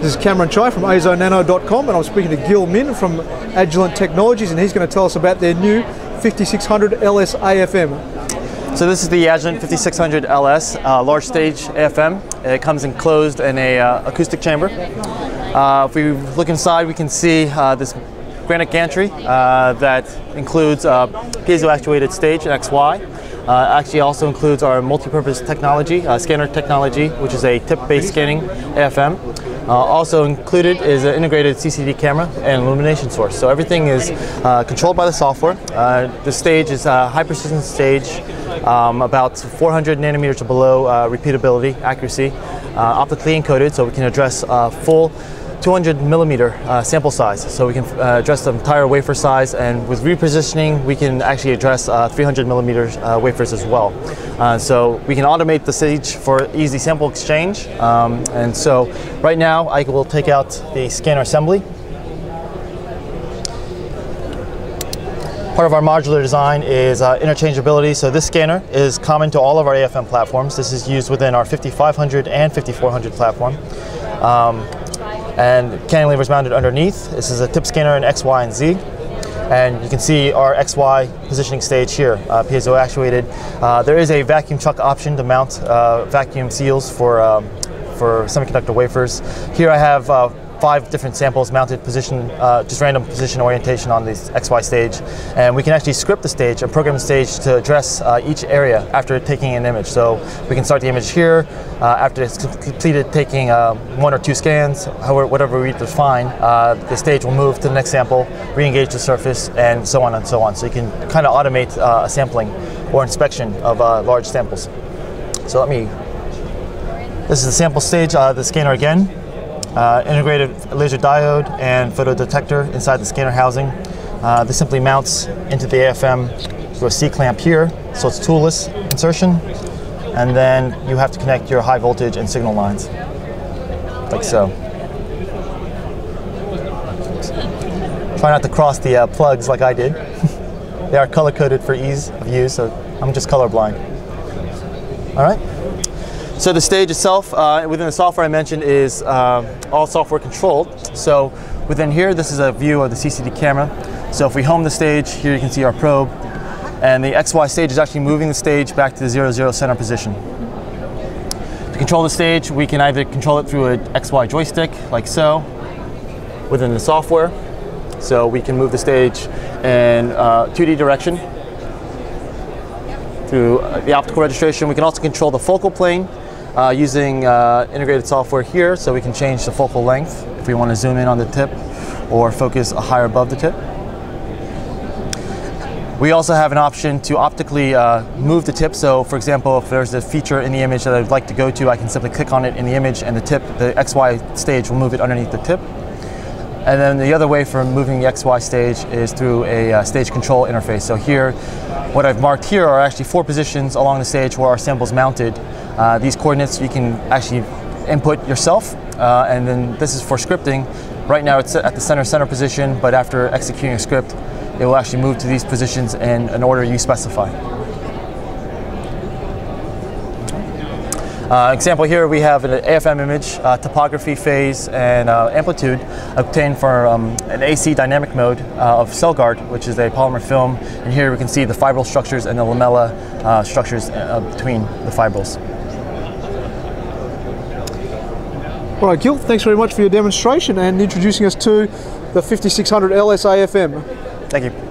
This is Cameron Chai from azonano.com, and I'm speaking to Gil Min from Agilent Technologies, and he's going to tell us about their new 5600 LS AFM. So this is the Agilent 5600 LS large stage AFM. It comes enclosed in an acoustic chamber. If we look inside, we can see this granite gantry that includes a piezo-actuated stage in XY. Actually also includes our multi-purpose technology, scanner technology, which is a tip-based scanning AFM. Also included is an integrated CCD camera and illumination source. So everything is controlled by the software. The stage is a high-precision stage, about 400 nanometers or below repeatability, accuracy, optically encoded, so we can address full 200 millimeter sample size, so we can address the entire wafer size, and with repositioning we can actually address 300 millimeter wafers as well. So we can automate the stage for easy sample exchange, and so right now I will take out the scanner assembly. Part of our modular design is interchangeability. So this scanner is common to all of our AFM platforms. This is used within our 5500 and 5400 platform. And cantilevers mounted underneath. This is a tip scanner in X, Y, and Z. And you can see our XY positioning stage here, piezo actuated. There is a vacuum chuck option to mount vacuum seals for semiconductor wafers. Here I have 5 different samples mounted position, just random position orientation on this XY stage. And we can actually script the stage and program the stage to address each area after taking an image. So we can start the image here, after it's completed taking 1 or 2 scans, however, whatever we define, the stage will move to the next sample, re-engage the surface, and so on and so on. So you can kind of automate a sampling or inspection of large samples. So this is the sample stage, the scanner again. Integrated laser diode and photodetector inside the scanner housing. This simply mounts into the AFM through a C-clamp here, so it's toolless insertion, and then you have to connect your high voltage and signal lines, like so. Try not to cross the plugs like I did. They are color-coded for ease of use, so I'm just colorblind. All right. So the stage itself, within the software I mentioned, is all software controlled. So within here, this is a view of the CCD camera. So if we home the stage, here you can see our probe, and the XY stage is actually moving the stage back to the 0-0 center position. To control the stage, we can either control it through an XY joystick, like so, within the software. So we can move the stage in 2D direction through the optical registration. We can also control the focal plane using integrated software here, so we can change the focal length if we want to zoom in on the tip or focus higher above the tip. We also have an option to optically move the tip, so for example, if there's a feature in the image that I'd like to go to, I can simply click on it in the image and the tip, the XY stage will move it underneath the tip. And then the other way for moving the XY stage is through a stage control interface. So here, what I've marked here are actually 4 positions along the stage where our sample's mounted. These coordinates you can actually input yourself, and then this is for scripting. Right now it's at the center position, but after executing a script, it will actually move to these positions in an order you specify. Example here, we have an AFM image, topography, phase, and amplitude obtained for an AC dynamic mode of Celgard, which is a polymer film. And here we can see the fibril structures and the lamella structures between the fibrils. All right, Gil, thanks very much for your demonstration and introducing us to the 5600 LS AFM. Thank you.